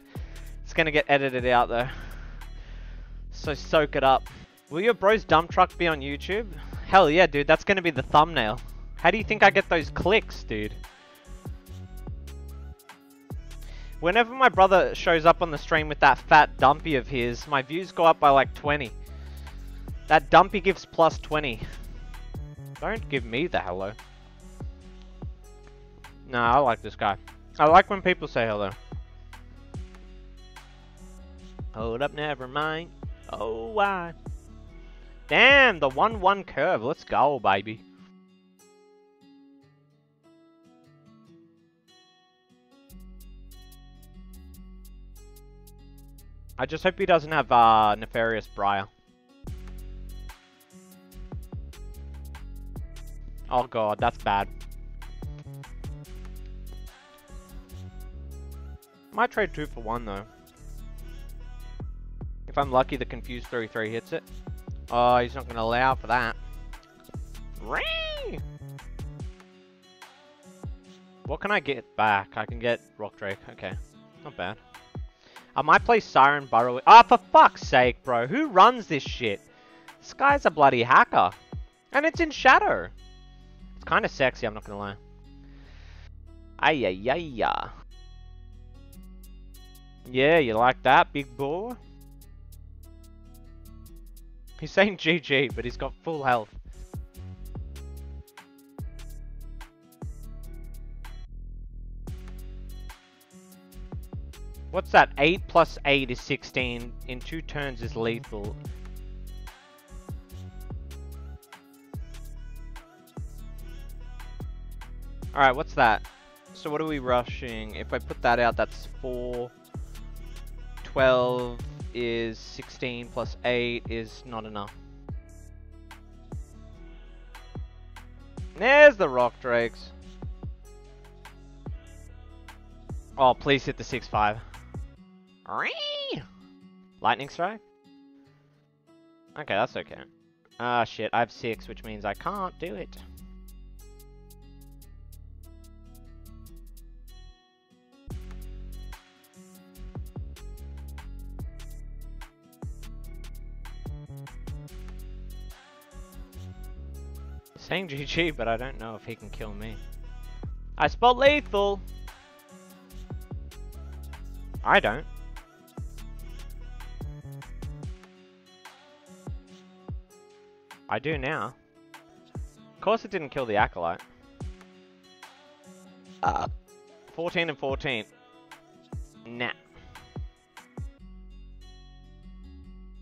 It's gonna get edited out though. So soak it up. Will your bro's dump truck be on YouTube? Hell yeah, dude, that's gonna be the thumbnail. How do you think I get those clicks, dude? Whenever my brother shows up on the stream with that fat dumpy of his, my views go up by like twenty. That dumpy gives plus twenty. Don't give me the hello. Nah, I like this guy. I like when people say hello. Hold up, never mind. Oh, why? Damn, the one one curve. Let's go, baby. I just hope he doesn't have uh, Nefarious Briar. Oh god, that's bad. Might trade two for one though. If I'm lucky, the Confused three three hits it. Oh, he's not going to allow for that. Ring! What can I get back? I can get Rock Drake. Okay, not bad. I might play Siren Burrow. Ah, oh, for fuck's sake, bro. Who runs this shit? This guy's a bloody hacker. And it's in Shadow. It's kind of sexy, I'm not going to lie. Ay, ay, ay, ay. Yeah, you like that, big boy? He's saying G G, but he's got full health. What's that? eight plus eight is sixteen. In two turns is lethal. Alright, what's that? So what are we rushing? If I put that out, that's four. twelve is sixteen plus eight is not enough. There's the Rock Drakes. Oh, please hit the six five. Lightning Strike? Okay, that's okay. Ah, shit, I have six, which means I can't do it. Saying G G, but I don't know if he can kill me. I spot lethal. I don't. I do now. Of course it didn't kill the Acolyte. Uh, fourteen and fourteen. Nah.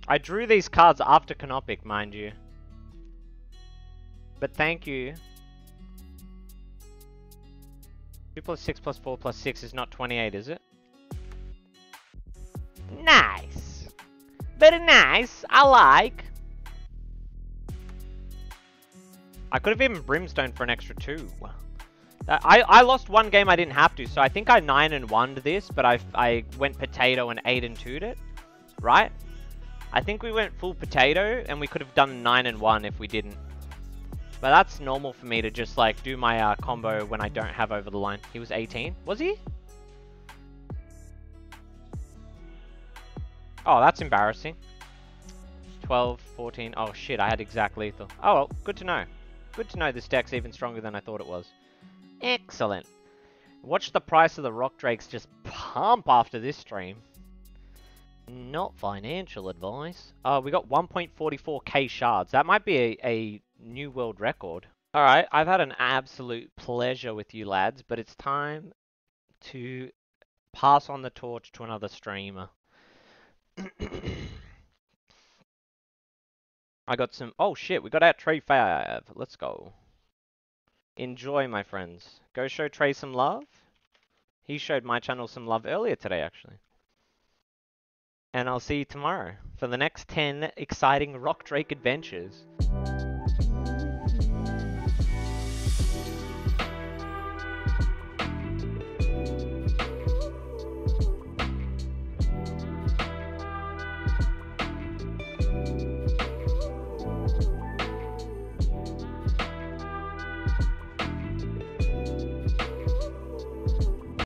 I drew these cards after Canopic, mind you. But thank you. two plus six plus four plus six is not twenty-eight, is it? Nice. Very nice. I like. I could have even Brimstone for an extra two. I, I lost one game I didn't have to, so I think I nine and one'd this, but I, I went potato and eight and two'd it. Right? I think we went full potato, and we could have done nine and one if we didn't. But that's normal for me to just like do my uh, combo when I don't have Over the Line. He was eighteen. Was he? Oh, that's embarrassing. twelve, fourteen. Oh shit, I had exact lethal. Oh, well, good to know. Good to know this deck's even stronger than I thought it was. Excellent. Watch the price of the Rock Drakes just pump after this stream. Not financial advice. Oh, we got one point four four K shards. That might be a... a new world record. Alright, I've had an absolute pleasure with you lads, but it's time to pass on the torch to another streamer. I got some... Oh shit, we got our Trey five. Let's go. Enjoy, my friends. Go show Trey some love. He showed my channel some love earlier today, actually. And I'll see you tomorrow for the next ten exciting Rock Drake adventures.